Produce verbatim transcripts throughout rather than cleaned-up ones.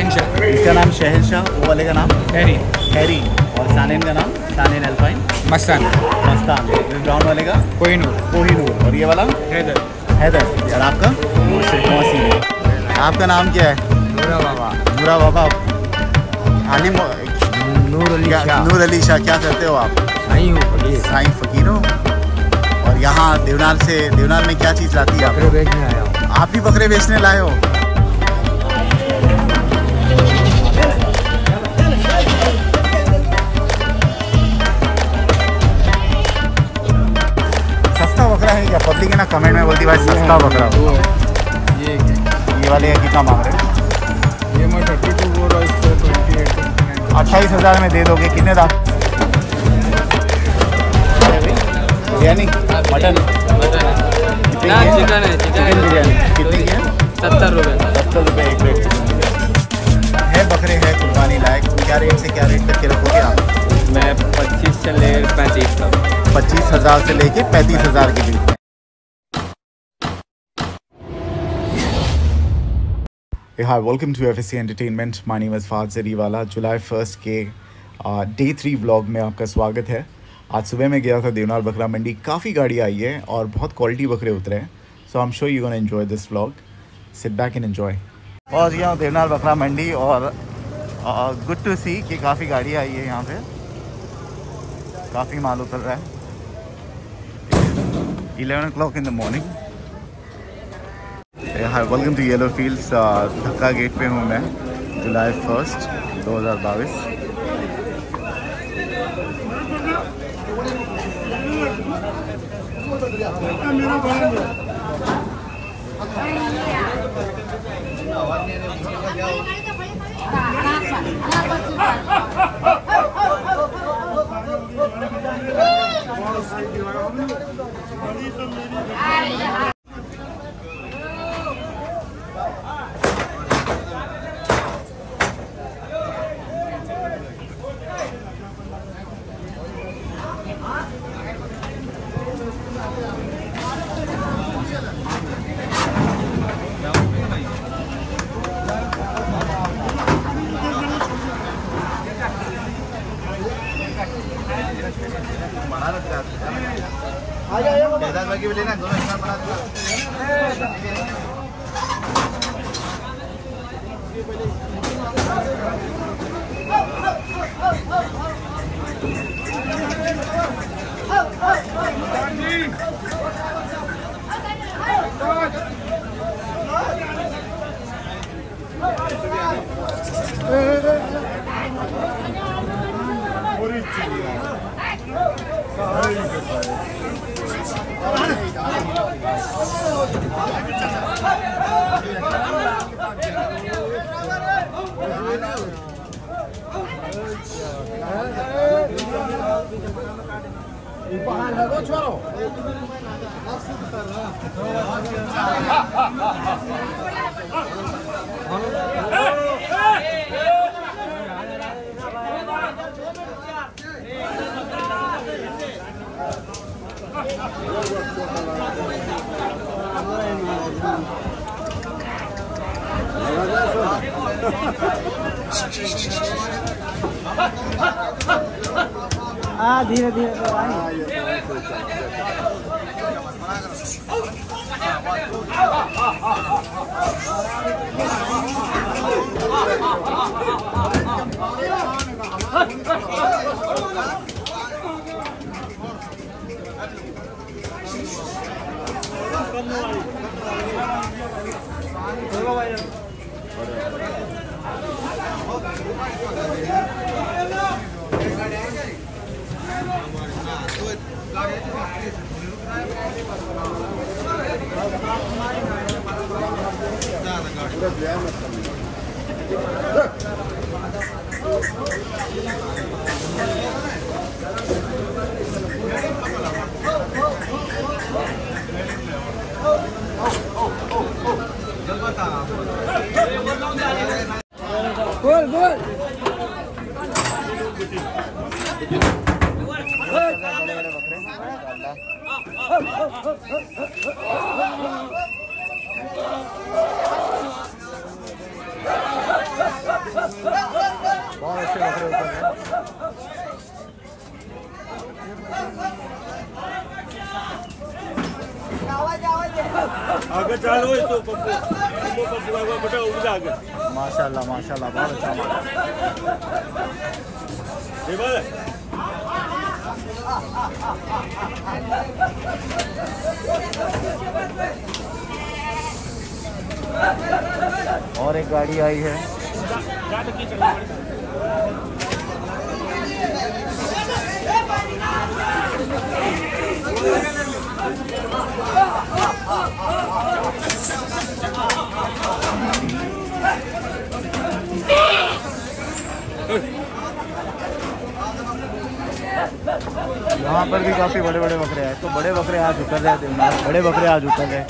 शहनशाह, इसका नाम शहनशाह, वो वाले का नाम हैरी हैरी, और सानेन का नाम सानेन अल्फाइन मस्तान मस्तान, ब्राउन वाले का कोहिनूर कोहिनूर, और ये वाला हैदर हैदर, और आपका मोहसिन। आपका नाम क्या है? नूरा बाबा नूरा बाबा आलिम नूर अली शाह। नूर अली शाह, क्या करते हो आप? साईं हो फकीर। साईं फकीर हो, और यहाँ देवनार से, देवनार में क्या चीज़ लाती है आप? बकरे बेचने आया हो। आप भी बकरे बेचने लाए हो? सस्ता बकरा है क्या? पब्लिक है ना कमेंट में बोलती भाई सस्ता बकरा हो। ये ये वाले कितना मांग रहे हैं? ये मैं थर्टी टू बोल रहा हूँ। अट्ठाईस हज़ार में दे दोगे? कितने दाम? बिरयानी मटन ना चिकन है? चिकन बिरयानी कितनी है? सत्तर रुपये सत्तर रुपये एक प्लेट है। बकरे है कुर्बानी लायक, क्या रेट से क्या रेट तक के रखोगे आप? मैं पच्चीस से ले पैंतीस तक, पच्चीस हज़ार से लेके पैंतीस हज़ार के बीच। Hi, welcome to FSA entertainment, my name is Fahad Zariwala. July first के डे थ्री व्लॉग में आपका स्वागत है। आज सुबह मैं गया था देवनार बकरा मंडी, काफ़ी गाड़ी आई है और बहुत क्वालिटी बकरे उतरे हैं। So I am sure you gonna enjoy this vlog, sit back and enjoy. और यहाँ देवनार बकरा मंडी, और गुड टू सी कि काफ़ी गाड़ी आई है यहाँ पे, काफ़ी माल उतर रहा है। Eleven o'clock in the morning. Hi, welcome to yellow fields, Dhakka gate पे हूँ मैं। जुलाई फर्स्ट दो हज़ार बाईस धीरे धीरे Let's go. माशाल्लाह माशाल्लाह बहुत अच्छा माल। और एक गाड़ी आई है। यहाँ पर भी काफी बड़े बड़े बकरे हैं, तो बड़े बकरे आज उतर रहे देवनाथ, बड़े बकरे आज उतर रहे,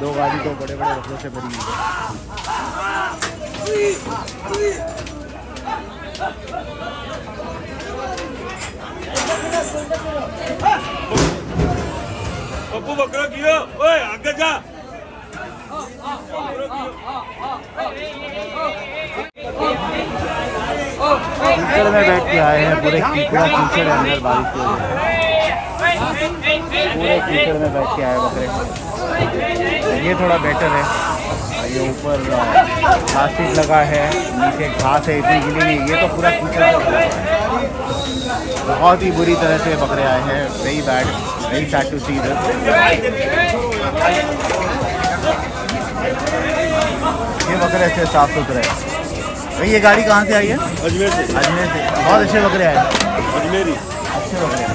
दो गाड़ी तो बड़े बड़े बकरों से भरी है। पप्पू बकरा कियो, ओए आगे जा। कीचड़ में बैठ के आए हैं, पूरे कीचड़ कीचड़ अंदर बारिश हो रही है, पूरे कीचड़ में बैठ के आए बकरे। ये थोड़ा बेटर है, ये ऊपर प्लास्टिक लगा है, नीचे घास है इतनी गिली नहीं, ये तो पूरा कीचड़ लगा है। बहुत ही बुरी तरह से बकरे आए हैं, very bad, very sad to see this. ये बकरे अच्छे साफ सुथरे हैं। भाई ये गाड़ी कहाँ से आई है? अजमेर से। अजमेर से बहुत अच्छे बकरे आए हैं, अजमेरी अच्छे बकरे हैं।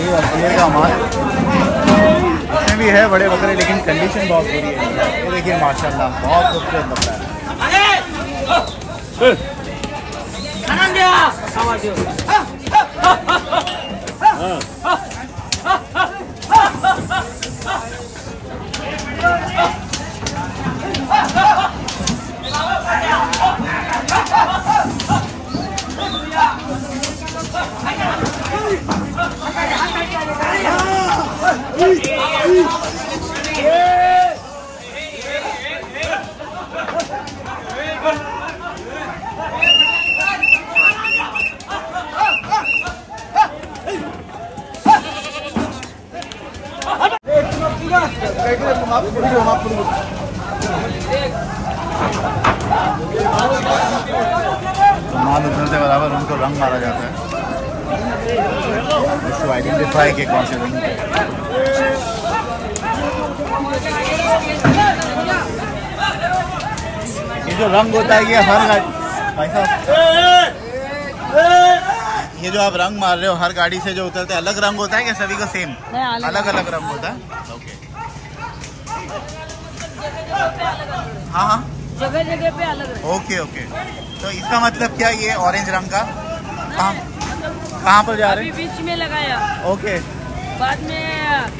ये अजमेर का माल इसमें भी है बड़े बकरे, लेकिन कंडीशन बहुत बुरी है। ये देखिए माशाल्लाह बहुत खूबसूरत बकरा है। माल उतरने से बराबर उनको रंग मारा जाता है, इसको आइडेंटिफाई के कौन से रंग। ये जो रंग होता है ये हर गाड़ी, भाई साहब ये जो आप रंग मार रहे हो हर गाड़ी से जो उतरते हैं अलग रंग होता है क्या सभी का सेम? अलग अलग रंग होता है। ओके हाँ हाँ जगह जगह पे अलग। ओके ओके तो इसका मतलब क्या ये ऑरेंज रंग का हाँ कहाँ पर जा रहे हैं? बीच में लगाया। ओके बाद में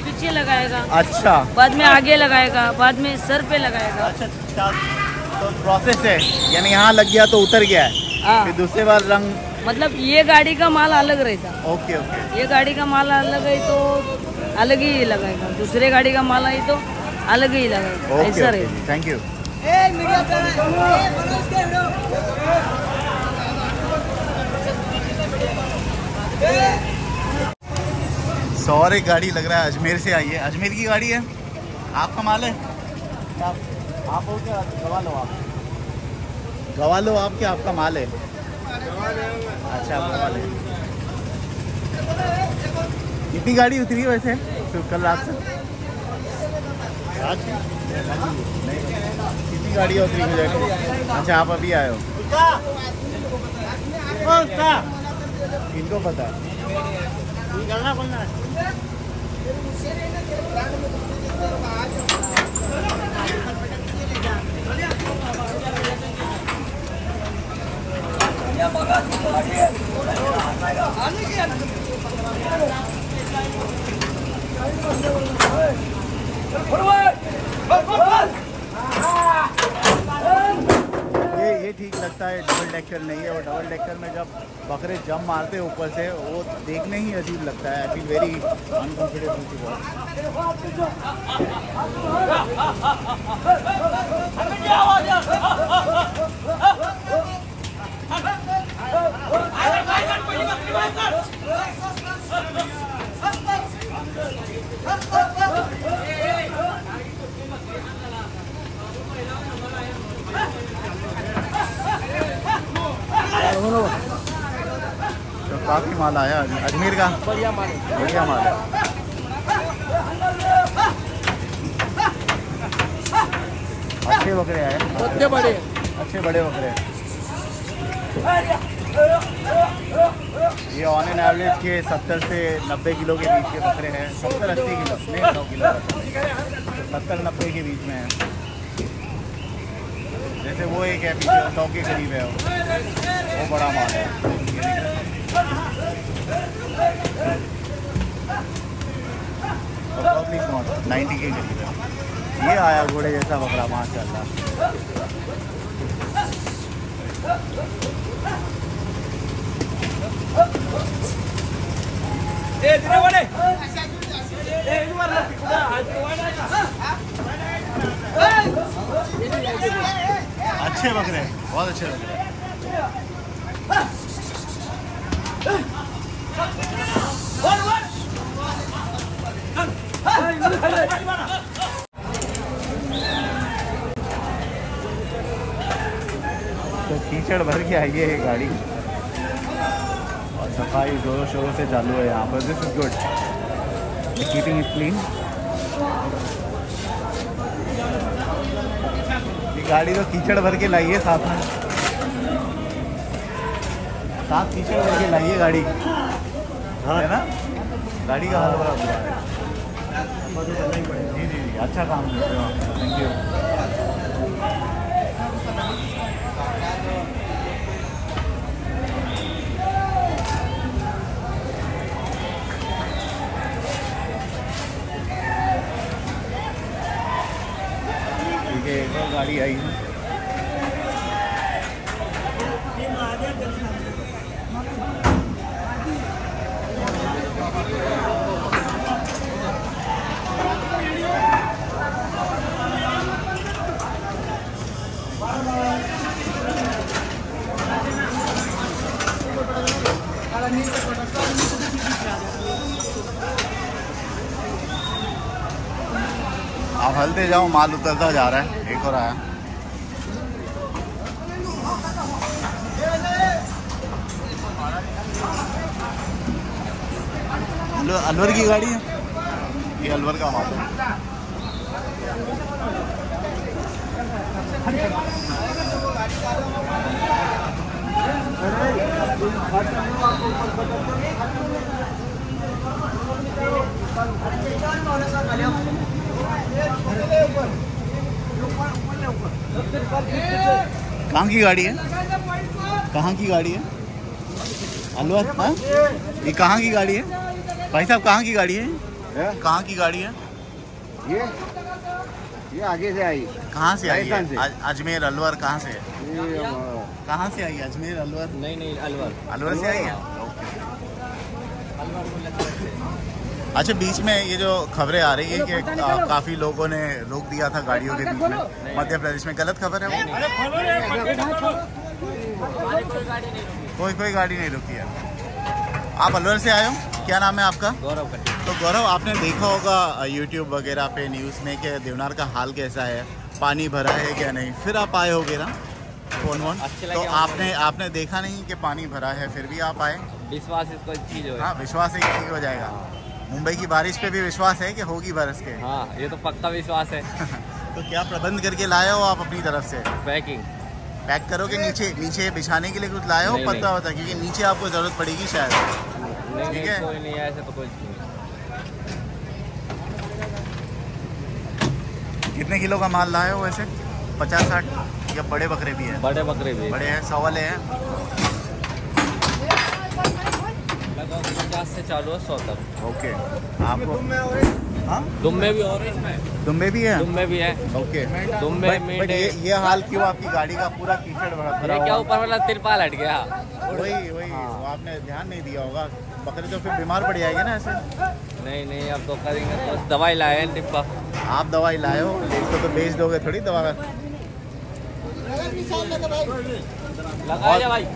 पीछे लगाएगा। अच्छा बाद में आगे लगाएगा, बाद में सर पे लगाएगा। अच्छा तो प्रोसेस है, यानी यहाँ लग गया तो उतर गया है, फिर दूसरे बार रंग, मतलब ये गाड़ी का माल अलग रहता। ओके ओके ये गाड़ी का माल अलग है तो अलग ही लगाएगा, दूसरे गाड़ी का माल आई तो अलग ही लगाएगा, ऐसा रहेगा। Thank you. सौर एक गाड़ी लग रहा है अजमेर से आई है, अजमेर की गाड़ी है, आपका माल है। आप, आप हो क्या गवा लो, आप गवा लो, आप क्या आपका माल है? अच्छा आपका माल है। कितनी गाड़ी उतरी है वैसे तो कल रात से? कितनी गाड़ी उतरी मुझे? अच्छा आप अभी आए हो, इनको पता है। ये ये ठीक लगता है, डबल डेकर नहीं है और डबल डेकर में जब बकरे जंप मारते हैं ऊपर से, वो देखने ही अजीब लगता है। I feel very uncomfortable. तो काफ़ी माल आया अजमेर का, बढ़िया माल बढ़िया माल है। अच्छे बकरे आए, अच्छे बड़े अच्छे बड़े बकरे। ये ऑन एन एवरेज के सत्तर से नब्बे किलो के बीच के बकरे हैं। सत्तर अस्सी किलो नहीं सौ किलो सत्तर नब्बे के बीच में है। जैसे वो एक है पीछे सौ के करीब है, वो वो बड़ा माल है। पब्लिक माल नाइन्टी के करीब है। ये आया घोड़े जैसा बकरा, माशाल्लाह। अच्छे बकरे हैं, बहुत अच्छे बकरे हैं। तो कीचड़ भर के आई है ये गाड़ी और सफाई जोरों शोरों से चालू है यहाँ पर। This is good, keeping it clean. गाड़ी तो कीचड़ भर के लाई है, साथ में साथ कीचड़ भर के लाई है गाड़ी, हाँ है ना। गाड़ी का हाल बड़ा बुरा है। जी जी जी, अच्छा काम कर रहे हो आप, थैंक यू। एक और गाड़ी आई है। आप हलते जाओ, माल उतरता जा रहा है। एक और आया, अलवर की गाड़ी है ये, अलवर का माल। कहाँ की गाड़ी है, कहाँ की गाड़ी है? अलवर। हाँ, ये कहाँ की गाड़ी है भाई साहब, कहाँ की गाड़ी है, कहाँ की गाड़ी है ये? ये आगे से आई, कहाँ से आई है? अजमेर अलवर कहाँ से है, कहाँ से आई है? अजमेर अलवर नहीं नहीं अलवर अलवर से आई है। ओके, अच्छा। बीच में ये जो खबरें आ रही है कि काफ़ी लोगों ने रोक दिया था गाड़ियों के बीच में मध्य प्रदेश में, गलत खबर है वो? कोई कोई गाड़ी नहीं रुकी है। आप अलवर से आए हो, क्या नाम है आपका? गौरव। तो गौरव, आपने देखा होगा यूट्यूब वगैरह पे न्यूज़ में कि देवनार का हाल कैसा है, पानी भरा है क्या नहीं। फिर आप आए होगे ना फोन वोन, तो आपने आपने देखा नहीं कि पानी भरा है, फिर भी आप आए। विश्वास एक चीज़ हो, हाँ विश्वास एक चीज़ हो जाएगा। मुंबई की बारिश पे भी विश्वास है कि होगी बरस के? हाँ, ये तो पक्का विश्वास है। तो क्या प्रबंध करके लाए हो आप अपनी तरफ से? पैकिंग पैक करोगे नीचे नीचे बिछाने के लिए कुछ लाए हो? पता होता क्योंकि नीचे आपको जरूरत पड़ेगी शायद। ठीक है, कोई नहीं ऐसे तो कुछ नहीं। कितने किलो का माल लाए हो वैसे? पचास साठ या बड़े बकरे भी हैं? बड़े बकरे भी बड़े हैं, सवाले हैं। पचास से चालू है सौ तक। ओके, आपको हाँ? दुम्बे भी और दुम्बे भी है दुम्बे भी है ओके दुम्बे बट ये, ये हाल क्यों आपकी गाड़ी का पूरा कीचड़ भरा? क्या ऊपर वाला तिरपाल हट गया? वही वही आपने ध्यान नहीं दिया होगा, बकरी तो फिर बीमार पड़ जाएगी ना ऐसे। नहीं नहीं अब तो करेंगे, तो दवाई लाए हैं टिप्पा। आप दवाई लाए हो इसको तो बेच दोगे थोड़ी दवा का। लगा भाई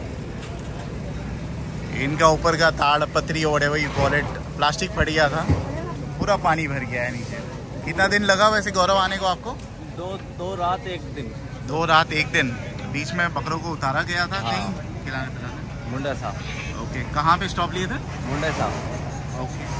इनका ऊपर का ताड़ पत्री ओढ़े हुई वॉलेट प्लास्टिक पड़ गया था, पूरा पानी भर गया है नीचे। कितना दिन लगा वैसे गौरव आने को आपको? दो दो रात एक दिन। दो रात एक दिन बीच में बकरों को उतारा गया था कहीं खिलाने पिलाने? मुंडा साहब। ओके कहाँ पे स्टॉप लिए थे? मुंडा साहब। ओके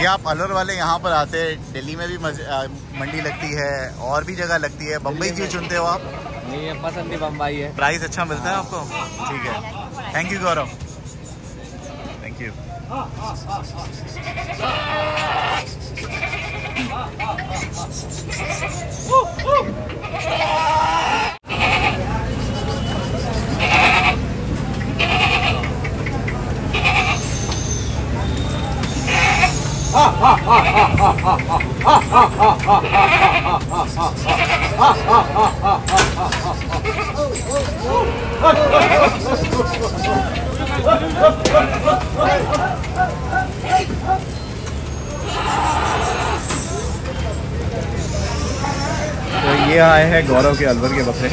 ये आप अलवर वाले यहाँ पर आते हैं, दिल्ली में भी मंडी लगती है और भी जगह लगती है, बम्बई क्यों चुनते हो आप? नहीं ये पसंद ही बम्बई है। प्राइस अच्छा मिलता है आपको? ठीक है thank you Gaurav, thank you. तो ये आए हैं गौरव के अलवर के बकरे।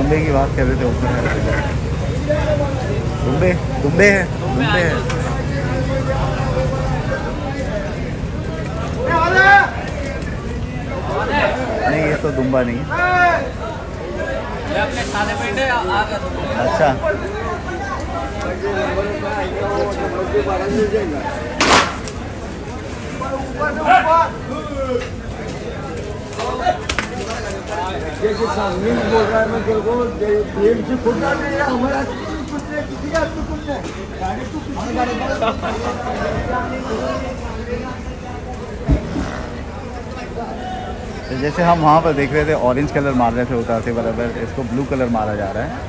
दुम्बे की बात कर रहे थे ऊपर में। दुम्बे दुम्बे है दुम्बे है नहीं ये तो दुम्बा नहीं है। अच्छा ये जो सामने बोल रहा है मैं तेरे को देव जी खुद ना दे हमारा कुछ नहीं किसी का कुछ नहीं गाड़ी तू किसी गाड़ी का। जैसे हम वहाँ पर देख रहे थे ऑरेंज कलर मार रहे थे उतारते बराबर, इसको ब्लू कलर मारा जा रहा है।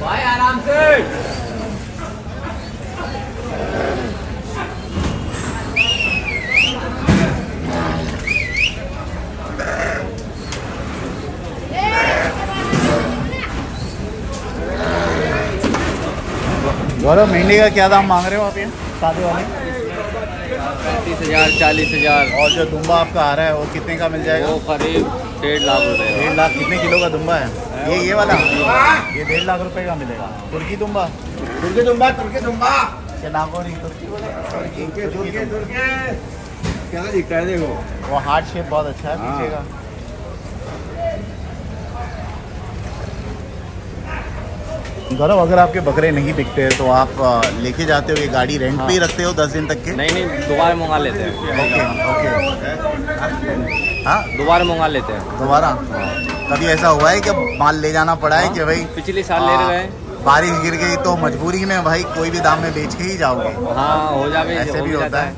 भाई आराम से गौरव मेहंदी का क्या दाम मांग रहे हो आप ये शादी वाले? पैंतीस हजार चालीस हजार। और जो दुम्बा आपका आ रहा है वो कितने का मिल जाएगा? वो करीब डेढ़ लाख रुपए। डेढ़ लाख कितने किलो का दुम्बा है? ये ये वाला ये डेढ़ लाख रुपए का मिलेगा। तुर्की दुम्बा तुर्की दुम्बा तुर्की दुम्बा क्या नागौरी तुर्की क्या दिखता है? देखो वो हार्ट शेप बहुत अच्छा है पीछे का। गौरव अगर आपके बकरे नहीं बिकते तो आप लेके जाते हो ये गाड़ी रेंट पे ही रखते हो दस दिन तक के? नहीं नहीं दोबारा मंगा लेते हैं। ओके ओके हाँ दोबारा मंगा लेते हैं। दोबारा कभी ऐसा हुआ है कि माल ले जाना पड़ा है कि भाई पिछले साल ले रहे हैं बारिश गिर गई तो मजबूरी में भाई कोई भी दाम में बेच के ही जाओगे? हाँ हो जाए ऐसे भी होता है।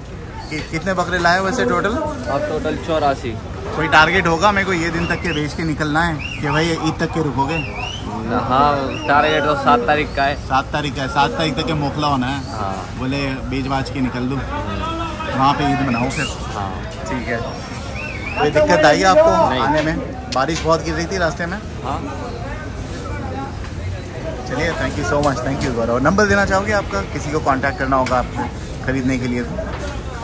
कि कितने बकरे लाए वैसे टोटल? अब टोटल चौरासी। कोई टारगेट होगा मेरे को ये दिन तक के बेच के निकलना है कि भाई ईद तक के रुकोगे? हाँ टारगेट तो सात तारीख का है। सात तारीख का है, सात तारीख तक के मोखला होना है। हाँ बोले बेच बाज के निकल दूँ वहाँ पे ईद मनाओ फिर। हाँ ठीक है। कोई दिक्कत आई आपको आने में? बारिश बहुत गिर रही थी रास्ते में। हाँ चलिए thank you so much, thank you Gaurav. Number देना चाहोगे आपका, किसी को कांटेक्ट करना होगा आपको खरीदने के लिए?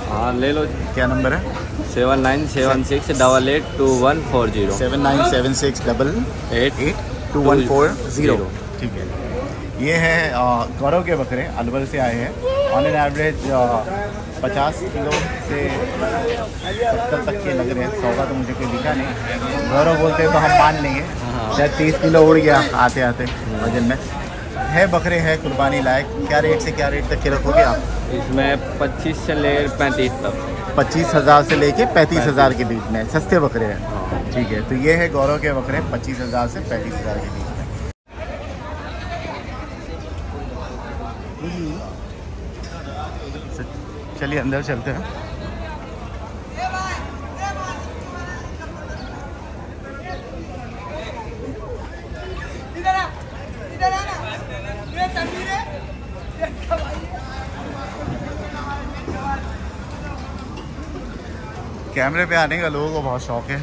हाँ ले लो, क्या नंबर है? Seven nine seven six double eight two one four zero seven nine seven six double eight eight two one four zero ठीक है। ये है गौरव के बकरे, अलवर से आए हैं। ऑन एन एवरेज पचास किलो से सत्तर तक के लग रहे हैं, सौ का तो मुझे कोई दिखा नहीं। गौरव बोलते हैं तो हम मान लेंगे, शायद तीस किलो उड़ गया आते आते वजन में। है बकरे हैं कुर्बानी लायक। क्या रेट से क्या रेट तक के रखोगे आप इसमें? पच्चीस से ले पैंतीस तक, पच्चीस हज़ार से लेके पैंतीस हज़ार के बीच में सस्ते बकरे हैं। ठीक है, तो ये है गौरव के बकरे, पच्चीस हज़ार से पैंतीस हज़ार के बीच में। चलिए अंदर चलते हैं। कैमरे पे आने का लोगों को बहुत शौक है।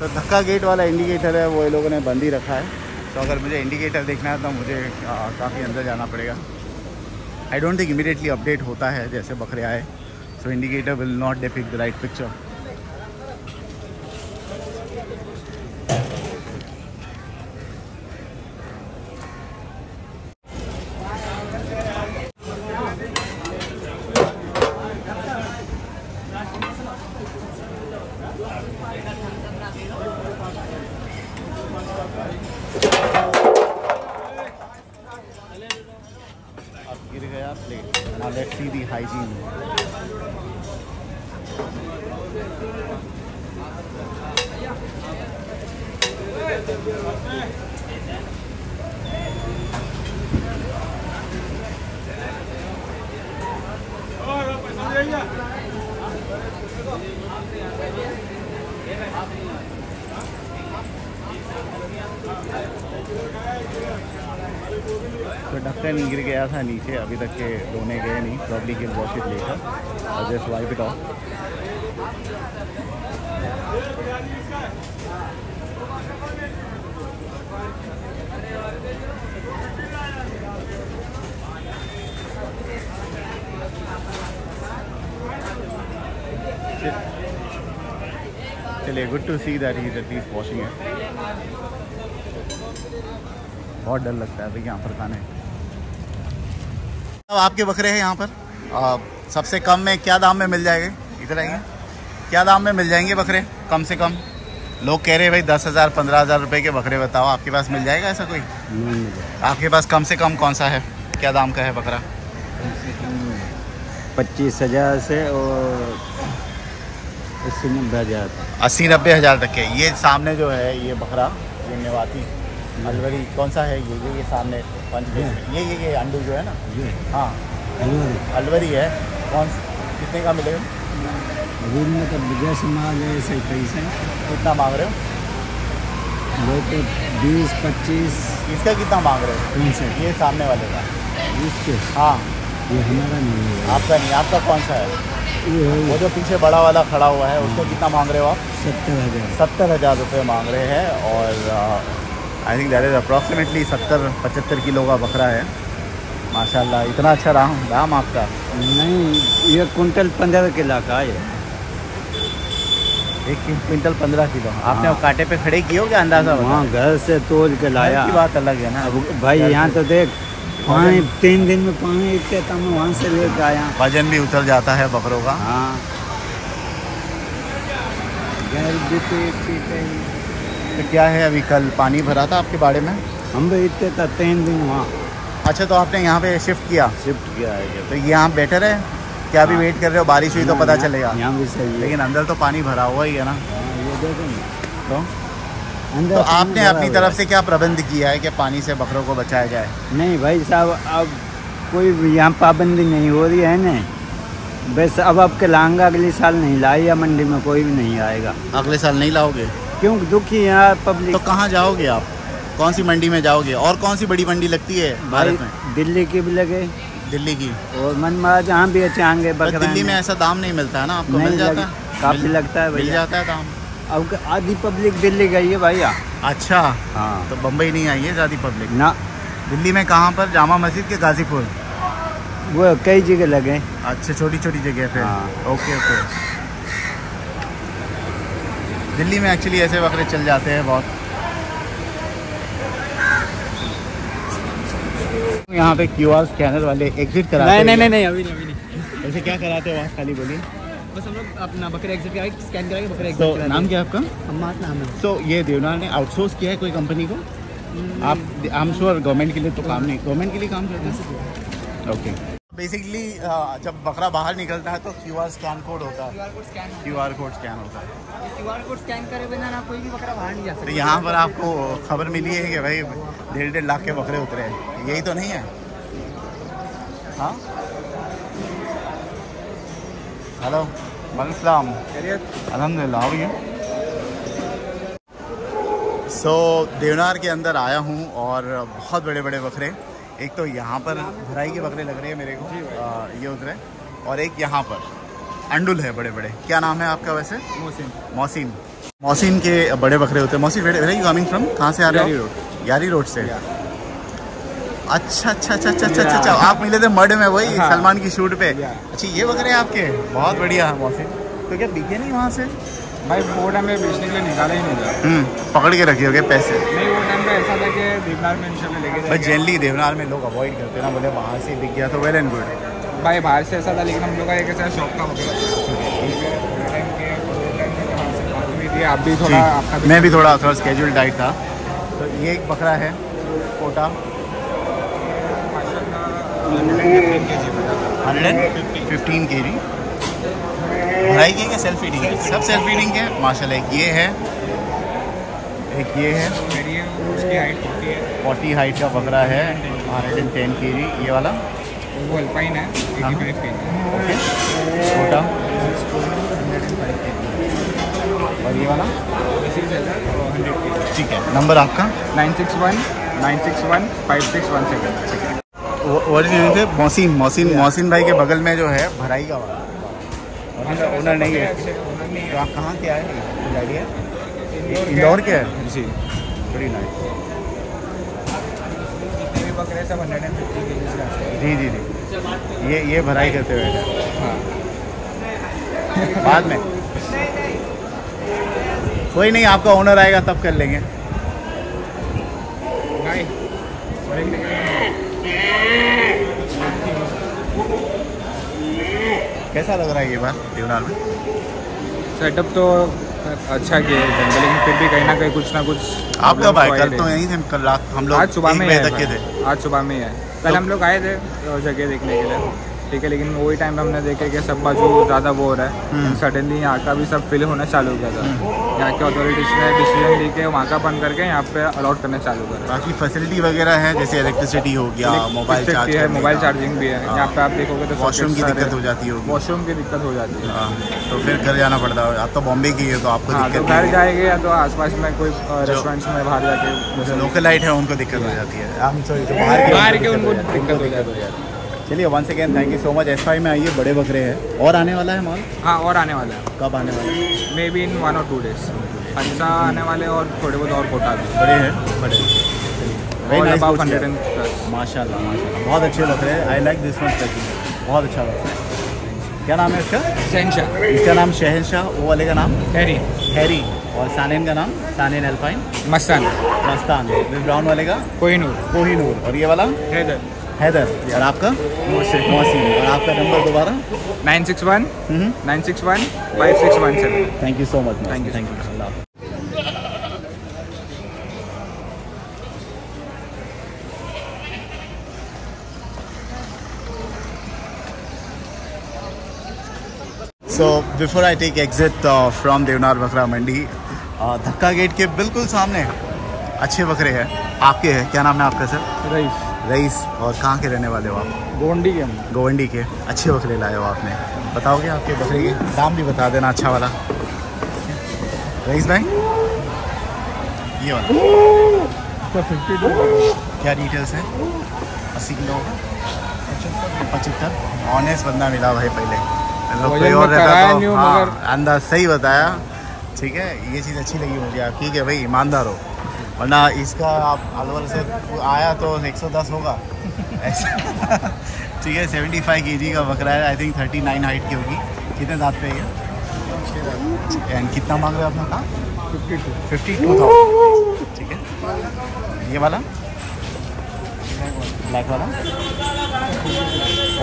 तो धक्का गेट वाला इंडिकेटर है वो ये लोगों ने बंद ही रखा है, तो अगर मुझे इंडिकेटर देखना है तो मुझे काफ़ी अंदर जाना पड़ेगा। I don't think immediately update होता है जैसे बकरे आए, so indicator will not depict the right picture. तो ढक्कन गिर गया था नीचे, अभी तक के रोने गए नहीं, प्रॉब्ली गिल वॉश इट लेकर और जस्ट वाइप इट ऑफ। चलिए, good to see that he is at least washing it. बहुत डर लगता है भाई यहाँ पर खाने। अब आपके बकरे हैं यहाँ पर, आ, सबसे कम में क्या दाम में मिल जाएंगे? इधर आएंगे, क्या दाम में मिल जाएंगे बकरे कम से कम? लोग कह रहे हैं भाई दस हज़ार पंद्रह हज़ार रुपये के बकरे बताओ, आपके पास मिल जाएगा ऐसा कोई? नहीं। आपके पास कम से कम कौन सा है, क्या दाम का है बकरा? पच्चीस हज़ार से और अस्सी नब्बे हज़ार तक, अस्सी नब्बे हज़ार तक के। ये सामने जो है ये बकरा, ये नेवाती अलवरी कौन सा है ये? ये ये सामने ये ये ये, ये अंडू जो है ना ये, हाँ अलवरी है। कौन कितने का मिलेगा? कितना मांग रहे हो? बीस पच्चीस। इसका कितना मांग रहे हो? ये सामने वाले का बीस? हाँ, ये हमारा नहीं है। आपका नहीं, आपका कौन सा है? वो जो पीछे बड़ा वाला खड़ा हुआ है उसको कितना मांग रहे हो आप? सत्तर हज़ार सत्तर हज़ार रुपये मांग रहे हैं। और I think that is approximately सत्तर पचहत्तर किलो का बकरा है। माशाल्लाह, इतना अच्छा रहा दाम आपका? नहीं, ये कुंटल पंद्रह किलो का है, एक कुंटल पंद्रह किलो। आपने अब कांटे पे खड़े किए हो क्या? अंदाज़ा हाँ, घर से तोल के लाया की बात अलग है ना भाई। यहाँ तो देख पानी तीन दिन में पानी कहता हूँ, वहाँ से लेके आया। वजन भी उतर जाता है बकरों का। हाँ, तो क्या है अभी कल पानी भरा था आपके बाड़े में? हम भी इतने तीन दिन वहाँ। अच्छा, तो आपने यहाँ पे शिफ्ट किया? शिफ्ट किया है, तो यहाँ बेटर है क्या? अभी वेट कर रहे हो, बारिश हुई तो पता चलेगा। यहाँ भी सही है, लेकिन अंदर तो पानी भरा हुआ ही है ना। तो तो आपने अपनी तरफ से क्या प्रबंध किया है कि पानी से बकरों को बचाया जाए? नहीं भाई साहब, अब कोई यहाँ पाबंदी नहीं हो रही है ना, बस अब अब के लाऊंगा, अगले साल नहीं लाएगा, मंडी में कोई भी नहीं आएगा। अगले साल नहीं लाओगे? क्यों, दुखी यहाँ पब्लिक। तो कहाँ जाओगे आप, कौन सी मंडी में जाओगे? और कौन सी बड़ी मंडी लगती है भारत में? दिल्ली की भी लगे, दिल्ली की और मनमारा जहाँ भी अच्छे आएंगे। दिल्ली में ऐसा दाम नहीं मिलता है ना आपको? मिल जाता है, काफ़ी लगता है, मिल जाता है दाम। अब आधी पब्लिक दिल्ली गई है भैया। अच्छा हाँ, तो बम्बई नहीं आई है ज़्यादा पब्लिक ना? दिल्ली में कहाँ पर? जामा मस्जिद के गाजीपुर, वो कई जगह लगे। अच्छा, छोटी छोटी जगह पे। हाँ। ओके ओके, दिल्ली में एक्चुअली ऐसे बकरे चल जाते हैं बहुत। यहाँ पे क्यूआर स्कैनर वाले एग्जिट कराते हैं। नहीं नहीं नहीं, अभी नहीं अभी नहीं। ऐसे क्या कराते हो वहाँ? खाली बोलिए बस, हम लोग अपना बकरे एग्जिट कराए, स्कैन कराएंगे बकरे एग्जिट। तो so, नाम क्या है आपका? अम्माद नाम है। तो so, ये देवनार ने आउटसोर्स किया है कोई कंपनी को? mm. आप आई एम श्योर गवर्नमेंट के लिए तो काम नहीं, गवर्नमेंट के लिए काम करते हैं। ओके, बेसिकली जब बकरा बाहर निकलता है तो क्यू आर स्कैन कोड होता है, क्यू आर कोड स्कैन होता है। क्यू आर कोड स्कैन करे बिना ना कोई भी बकरा बाहर नहीं जा सकता। यहाँ पर आपको खबर मिली है कि भाई डेढ़ डेढ़ लाख के बकरे उतरे हैं, यही तो नहीं है? हाँ, हेलो वालेकुम, अल्हम्दुलिल्लाह। हो गया। सो देवनार के अंदर आया हूँ और बहुत बड़े बड़े बकरे, एक तो यहाँ पर भराई के बकरे लग रहे हैं मेरे को, आ, ये उतरे, और एक यहाँ पर अंडुल है बड़े बड़े। क्या नाम है आपका वैसे? मोहसिन। मोहसिन मोहसिन के बड़े बकरे होते हैं। Mohsin, where you coming from? कहाँ से आ रहे हो? यारी रोड से। अच्छा अच्छा अच्छा अच्छा अच्छा अच्छा आप मिले थे मर्ड में, वही हाँ। सलमान की शूट पे। अच्छा, ये बकरे आपके? बहुत बढ़िया। मौसम तो क्या बिके नहीं वहाँ से? भाई वो टाइम में बेचने के लिए निकाला ही नहीं था, पकड़ के रखे हो गए पैसे। नहीं, वो टाइम पे ऐसा था कि देवनार में इंशाल्लाह लेके जाएंगे। जनरली देवनार में लोग अवॉइड करते ना, बोले बाहर से बिक गया तो वेल एंड गुड। भाई बाहर से ऐसा था, लेकिन हम लोग एक ऐसा शौक का बकरा। आप भी थोड़ा, मैं भी थोड़ा थोड़ा स्केड्यूल डाइट था। तो ये एक बकरा है कोटा, हंड्रेड फिफ्टीन के जी, भराई के, सेल्फ फीडिंग है, सब सेल्फ फीडिंग के माशाल्लाह। एक ये है, एक ये है, उसकी हाइट है चालीस हाइट का बकरा है, एक सौ दस के जी। ये वाला वो अल्पाइन है, पचासी के जी। ओके, छोटा। और ये वाला ठीक है। नंबर आपका? Nine six one nine six one five six one seven. और ये मोहसिन मोहसिन मोहसिन भाई के बगल में जो है भराई का वाला, ओनर नहीं है। तो आप कहाँ के आए हैं? इंदौर के है जी। बड़ी नाइस। जी जी जी, ये ये भराई करते हुए हाँ, बाद में कोई नहीं, आपका ओनर आएगा तब कर लेंगे। कैसा लग रहा है ये बार देवनार में? सेटअप तो अच्छा किया है, लेकिन फिर भी कहीं ना कहीं कुछ ना कुछ। आपका भाई कल तो यहीं थे, कल रात हम लोग आज सुबह में तक थे, आज सुबह में ही आए। कल हम लोग आए थे जगह देखने के लिए, ठीक है, लेकिन वही टाइम हमने देखा कि सब बाजू ज़्यादा वो हो रहा है, सडनली यहाँ का भी सब फिल होना चालू हो गया था। यहाँ के अथॉरिटीज़ ने डिसीजन लेके वहाँ का बंद करके यहाँ पे अलॉट करना चालू कर। बाकी फैसिलिटी वगैरह है, जैसे इलेक्ट्रिसिटी हो गया, मोबाइल चार्ज है, मोबाइल चार्जिंग भी है। यहाँ पे आप देखोगे तो वॉशरूम की दिक्कत हो जाती है, वॉशरूम की दिक्कत हो जाती है, तो फिर घर जाना पड़ता है। आप तो बॉम्बे की है तो आपको घर जाएंगे या तो आस पास में कोई रेस्टोरेंट्स में बाहर जाके, लोकल लाइट है उनको दिक्कत हो जाती है, बाहर के उनको दिक्कत हो जाती है। चलिए, one second, thank you so much. S five में आइए, बड़े बकरे हैं। और आने वाला है माल? हाँ, और आने वाला है। कब आने वाला है? मे बी इन वन और टू डेज पंचा आने वाले, और थोड़े बहुत और कोटा भी। बड़े हैं, बड़े नाइस, माशाल्लाह माशाल्लाह, बहुत अच्छे बकरे हैं। I like this one packing, बहुत अच्छा लगता है। क्या नाम है इसका? शहनशाह। इसका नाम शहनशाह, वो वाले का नाम हैरी हैरी, और सानेन का नाम सानेन अल्पाइन मस्तान मस्तान, ब्राउन वाले का कोहिनूर कोहिनूर, और ये वाला हैदर हैदर। और आपका? मोहसिन मोहसिन। और आपका नंबर दोबारा? Nine six one nine six one five six one seven. Thank you so much, thank you thank you. So before I take exit uh, from Devnar Bakra Mandi, uh, धक्का गेट के बिल्कुल सामने अच्छे बकरे हैं आपके हैं। क्या नाम है आपका सर? रईस। रईस, और कहाँ के रहने वाले हो आप? गोवंडी के। गोवंडी के अच्छे बकरे लाए हो आपने, बताओगे आपके बकरे के दाम भी बता देना अच्छा वाला। रईस भाई ये वाला क्या डिटेल्स है? अस्सी किलो होगा, पचहत्तर। ऑनेस्ट बंदा मिला भाई, पहले मतलब कोई और रहता तो हाँ अंदाज सही बताया। ठीक है, ये चीज़ अच्छी लगी मुझे आपकी कि भाई ईमानदार हो, वरना इसका आप अलवर से आया तो एक सौ दस होगा ऐसा। ठीक है, पचहत्तर केजी का बकरा है, आई थिंक उनतालीस हाइट की होगी। कितने दांत पे है? एंड कितना मांग रहे हैं आपने? बावन हज़ार। ठीक है, ये वाला ब्लैक वाला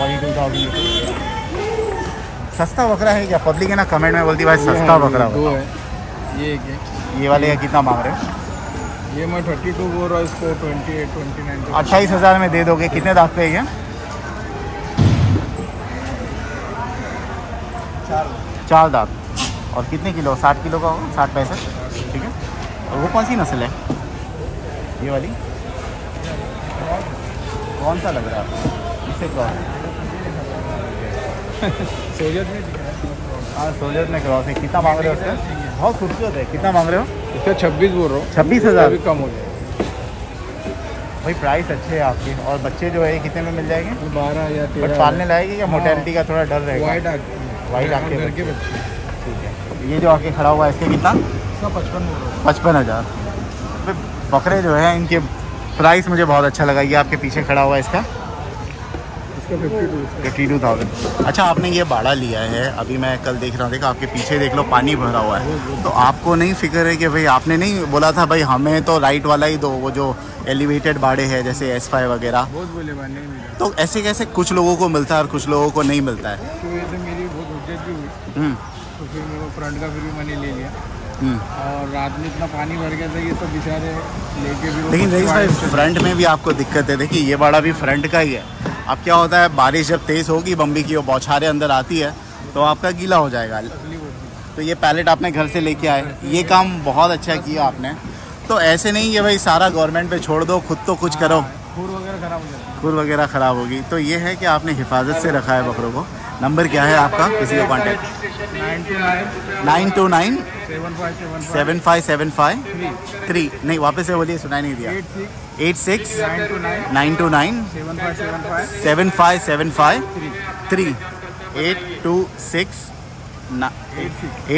बयालीस हज़ार। सस्ता बकरा है क्या? पब्लिक है ना कमेंट में बोलती भाई सस्ता बकरा हो। ये ये वाले कितना मांग रहे हैं? ये मैं बत्तीस बोल रहा हूँ इसको, अट्ठाईस, उनतीस। अट्ठाईस हज़ार में दे दोगे? कितने दांत पे है? चार चार दांत। और कितने किलो? साठ किलो का होगा, साठ पैंसठ। ठीक है, और वो कौन सी नस्ल है ये वाली? कौन सा लग रहा है इससे? क्रॉस सोलियत में। हाँ सोलियत में क्रॉस है। कितना मांग रहे हो उसका? बहुत खूबसूरत है। कितना मांग रहे हो इसका? छब्बीस बोल रहा हूँ। छब्बीस हज़ार भी कम हो जाएगा भाई, प्राइस अच्छे है आपके। और बच्चे जो है कितने में मिल जाएंगे? तो बारह या तेरह। बट पालने लाएगी या मोर्टेलिटी का थोड़ा डर रहेगा? वाइट आके, वाइट आके बच्चे। ठीक है, ये जो आके खड़ा हुआ है इसके कितना? इसका पचपन बोल रहा हूँ। पचपन हज़ार। बकरे जो है इनके प्राइस मुझे बहुत अच्छा लगा। ये आपके पीछे खड़ा हुआ है इसका फिफ्टी टू थाउजेंड। अच्छा, आपने ये बाड़ा लिया है अभी, मैं कल देख रहा हूँ, देखा आपके पीछे देख लो पानी भरा हुआ है, तो आपको नहीं फिक्र है कि भाई आपने नहीं बोला था भाई हमें तो राइट वाला ही दो, वो जो एलिवेटेड बाड़े हैं जैसे एस फाइव वगैरह? बहुत बोले भाई नहीं मिला। तो ऐसे कैसे कुछ लोगों को मिलता है और कुछ लोगों को नहीं मिलता है? तो ये तो मेरी बहुत उज्जत भी हुई, तो फिर मेरे फ्रंट का फिर मैंने ले लिया और रात में इतना पानी भर गया था ये सब बेचारे लेके भी। लेकिन रईस भाई फ्रंट में भी आपको दिक्कत है, देखिए ये बाड़ा भी फ्रंट का ही है। अब क्या होता है बारिश जब तेज़ होगी बम्बी की और बौछारे अंदर आती है तो आपका गीला हो जाएगा, तो ये पैलेट आपने घर से लेके आए, ये काम बहुत अच्छा किया आपने। तो ऐसे नहीं है भाई सारा गवर्नमेंट पे छोड़ दो, खुद तो कुछ करो। खूर वगैरह खराब हो जाएगी, खूर वगैरह ख़राब होगी। तो ये है कि आपने हिफाजत से रखा है बकरों को। नंबर क्या है आपका किसी को contact? Nine two nine seven five seven five three. नहीं वापस से बोलिए, सुनाई नहीं दिया। Eight six nine two nine seven five seven five three. Eight two six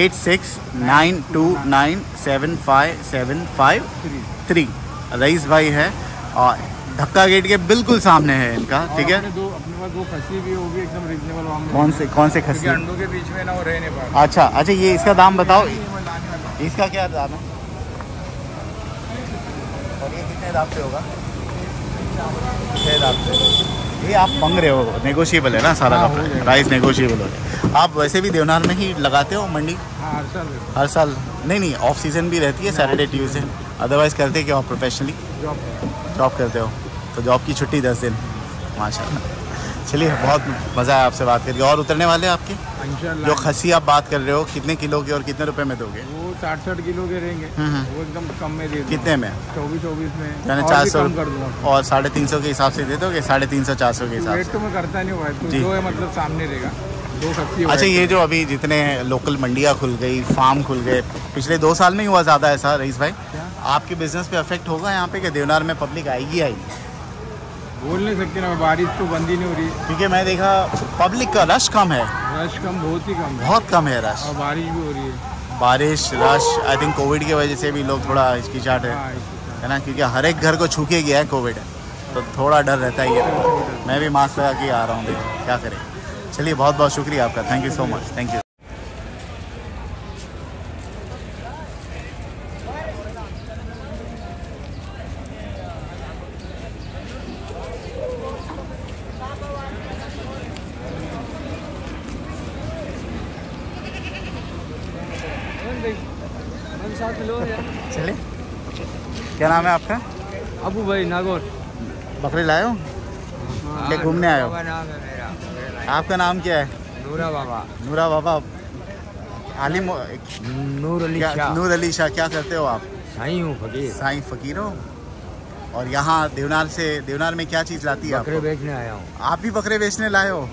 eight six nine two nine seven five seven five three. Raees भाई है और धक्का गेट के बिल्कुल सामने है इनका। ठीक है, दो अपने पास दो खसी भी होगी एकदम रीजनेबल। कौन से कौन से खसी? अंडों के बीच में ना वो रहने पाए। अच्छा अच्छा, ये इसका दाम बताओ, इसका क्या दाम है और ये कितने दाम पे होगा? छः दाम पे। ये आप मंग रहे हो, नेगोशिएबल है ना सारा का प्राइस? नेगोशिएबल हो। आप वैसे भी देवनार में ही लगाते हो मंडी? हाँ, हर साल हर साल। नहीं नहीं, ऑफ सीज़न भी रहती है सैटरडे ट्यूजडे, अदरवाइज़ करते क्या आप प्रोफेशनली? जॉब करते हो, तो जॉब की छुट्टी दस दिन। माशाल्लाह, चलिए बहुत मज़ा आया आपसे बात करके। और उतरने वाले आपके जो खसी आप बात कर रहे हो कितने किलो के और कितने रुपए में दोगे? वो साठ साठ किलो के रहेंगे, वो एकदम कम में दे। कितने में? चौबीस चौबीस में, यानी चार सौ और साढ़े तीन सौ के हिसाब से दे दोगे? साढ़े तीन सौ चार सौ के हिसाब से। तो मैं करता नहीं हुआ तो जो है मतलब सामने रहेगा दो खसी। अच्छा, ये जो अभी जितने लोकल मंडियाँ खुल गई, फार्म खुल गए, पिछले दो साल में ही हुआ ज़्यादा ऐसा? रईस भाई आपके बिजनेस पे अफेक्ट होगा यहाँ पे कि देवनार में पब्लिक आएगी आएगी? बोल नहीं सकते ना, बारिश तो बंद ही नहीं हो रही क्योंकि मैं देखा पब्लिक का रश कम है। रश कम, बहुत ही कम है। बहुत कम है रश, और बारिश भी हो रही है। बारिश, रश, आई थिंक कोविड की वजह से भी लोग थोड़ा हिचकिचाहट है है ना, क्योंकि हर एक घर को छूके गया है कोविड, तो थोड़ा डर रहता ही है। मैं भी मास्क लगा के आ रहा हूँ, देखो क्या करें। चलिए बहुत बहुत शुक्रिया आपका, thank you so much. Thank you. चले, क्या नाम है आपका? अबू भाई। नागौर बकरे लाए हो क्या? घूमने आए हो? आपका नाम क्या है? नूरा बाबा। नूरा बाबा, आलिम नूर अली शाह। नूर अली शाह, क्या करते हो आप? साईं हूँ, फकीर। साईं फकीर हो, और यहाँ देवनार से, देवनार में क्या चीज़ लाती है? बकरे बेचने आया हूँ। आप भी बकरे बेचने लाए हो?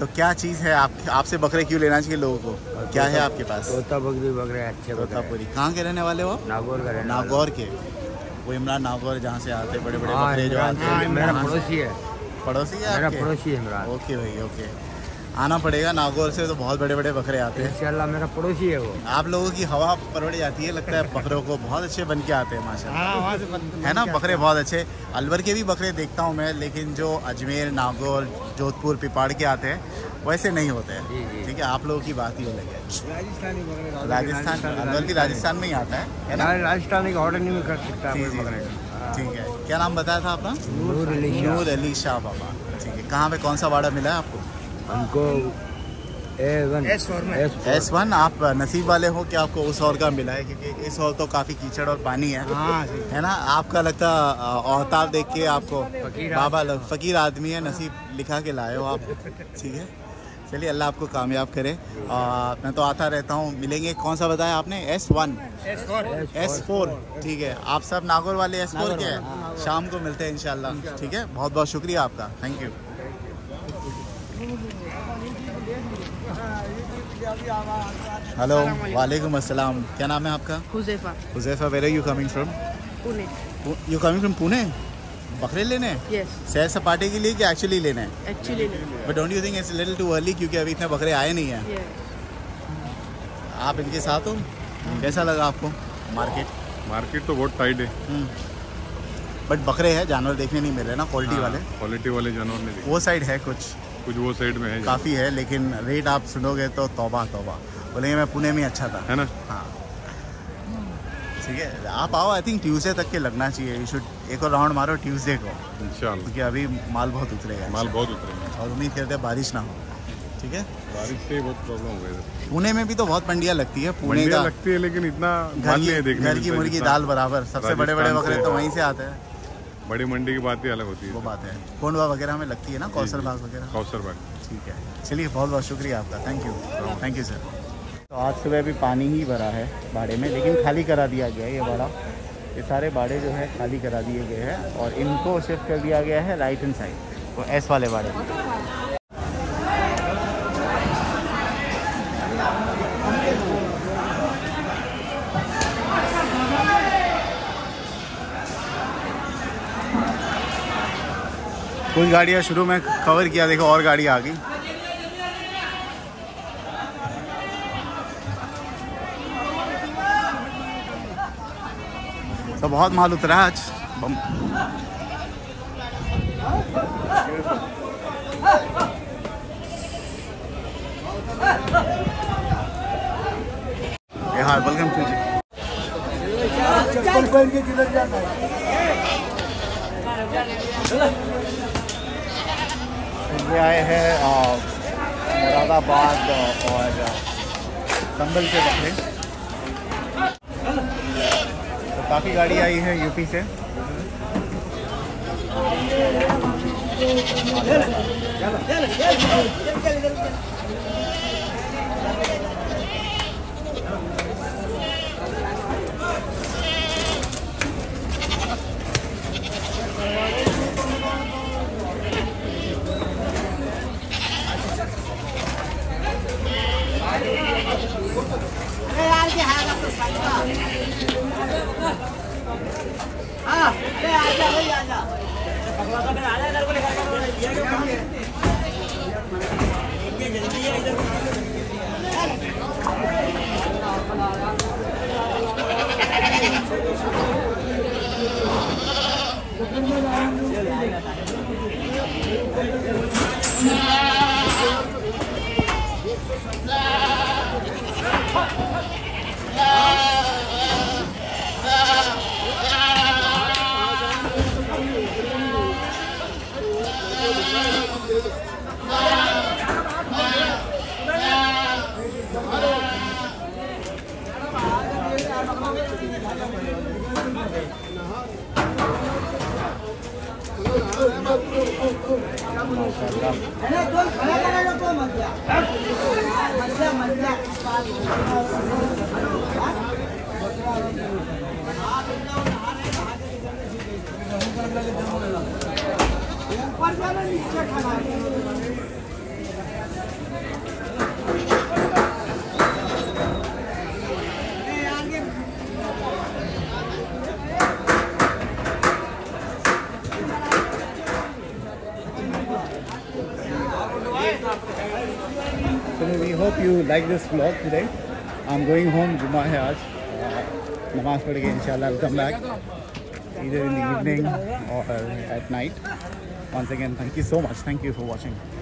तो क्या चीज़ है आप, आपसे बकरे क्यों लेना चाहिए लोगों को? क्या है आपके पास? तोता बकरी बकरे अच्छे तोतापुरी। कहाँ के रहने वाले हो? नागौर के। नागौर के वो इमरान नागौर जहाँ से आते बड़े बड़े बकरे जो आते हैं। मेरा पड़ोसी है। पड़ोसी है? मेरा पड़ोसी है इमरान। ओके भाई, ओके, आना पड़ेगा नागौर से, तो बहुत बड़े बड़े बकरे आते हैं। इंशाल्लाह मेरा पड़ोसी है वो। आप लोगों की हवा परोड़ जाती है, लगता है बकरों को बहुत अच्छे बन के आते हैं माशाल्लाह, है ना? बकरे बहुत अच्छे, अलवर के भी बकरे देखता हूँ मैं, लेकिन जो अजमेर, नागौर, जोधपुर, पिपाड़ के आते हैं वैसे नहीं होते हैं। ठीक है, आप लोगों की बात ही अलग है। राजस्थान, अलवर भी राजस्थान में ही आता है। राजस्थान का ऑर्डर नहीं कर सकता। ठीक है, क्या नाम बताया था आपका? नूर अली शाह बाबा। ठीक है, कहाँ पे, कौन सा वाड़ा मिला है आपको? हमको एस वन। आप नसीब वाले हो कि आपको उस और का मिला है, क्योंकि इस और तो काफ़ी कीचड़ और पानी है, है ना? आपका लगता औतार देख के आपको बाबा लग, फ़कीर आदमी है, नसीब लिखा के लाए हो आप। ठीक है, चलिए अल्लाह आपको कामयाब करे। और मैं तो आता रहता हूँ, मिलेंगे। कौन सा बताया आपने? S one S four. ठीक है, आप सब नागौर वाले एस फोर के हैं। शाम को मिलते हैं इंशाल्लाह। ठीक है, बहुत बहुत शुक्रिया आपका, थैंक यू। हेलो, वालेकुम अस्सलाम। क्या नाम है आपका? Huzaifa. Huzaifa, where are you coming from? Pune. You coming from Pune? बकरे लेने? यस। सैर सपाटे के लिए कि एक्चुअली लेने? एक्चुअली लेने। But don't you think it's little too early, क्योंकि अभी इतने बकरे आए नहीं हैं? yes. आप इनके साथ हो? कैसा लगा आपको मार्केट? मार्केट तो बहुत टाइट है, बट बकरे हैं, जानवर देखने नहीं मिल रहे ना, क्वालिटी वाले। क्वालिटी वाले जानवर नहीं। वो साइड है कुछ कुछ वो साइड में है काफ़ी है, लेकिन रेट आप सुनोगे तो तौबा तौबा बोलेंगे। मैं पुणे में अच्छा था, है ना? हाँ, ठीक है, आप आओ। आई थिंक ट्यूसडे तक के लगना चाहिए। यू शुड एक और राउंड मारो ट्यूसडे को इंशाल्लाह, क्योंकि अभी माल बहुत उतरेगा। माल बहुत उतरेगा, और उम्मीद करते हैं बारिश ना हो। ठीक है, बारिश से बहुत प्रॉब्लम हो गई। पुणे में भी तो बहुत मंडियाँ लगती है। पुणे का लगती है, लेकिन इतना घर की मुर्गी दाल बराबर। सबसे बड़े बड़े बकरे तो वहीं से आते हैं। बड़ी मंडी की बात ही अलग होती है। वो बात है, कोंडवा वगैरह में लगती है ना, कौसर बाग वगैरह। कौसर बाग, ठीक है। चलिए, बहुत बहुत शुक्रिया आपका, thank you. Thank you sir. तो आज सुबह भी पानी ही भरा है बाड़े में, लेकिन खाली करा दिया गया है ये बाड़ा। ये सारे बाड़े जो है खाली करा दिए गए हैं, और इनको शिफ्ट कर दिया गया है राइट हैंड साइड, वो एस वाले बाड़े। कुछ गाड़ियाँ शुरू में कवर किया, देखो और गाड़ी आ गई। तो बहुत माल उतरा है आज। हाँ, वेलकम टू जी। ये आए हैं मुरादाबाद और संभल से बकरे, तो काफ़ी गाड़ी आई है यूपी से। Hope you like this vlog today. I'm going home. Juma hai aaj. Namaz padh ke inshallah I'll come back either in the evening or at night. Once again, thank you so much. Thank you for watching.